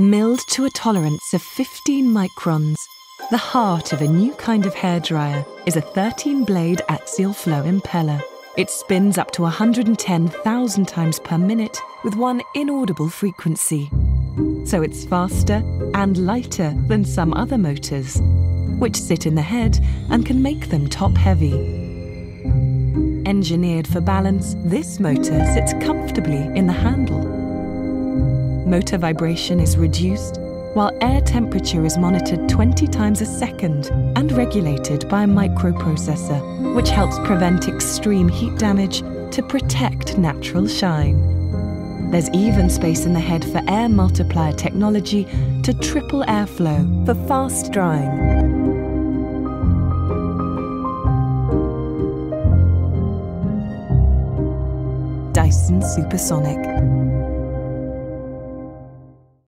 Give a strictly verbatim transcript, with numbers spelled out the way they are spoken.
milled to a tolerance of fifteen microns. The heart of a new kind of hairdryer is a thirteen blade axial flow impeller. It spins up to one hundred ten thousand times per minute with one inaudible frequency. So it's faster and lighter than some other motors, which sit in the head and can make them top-heavy. Engineered for balance, this motor sits comfortably in the handle. Motor vibration is reduced, while air temperature is monitored twenty times a second and regulated by a microprocessor, which helps prevent extreme heat damage to protect natural shine. There's even space in the head for air multiplier technology to triple airflow for fast drying. Dyson Supersonic.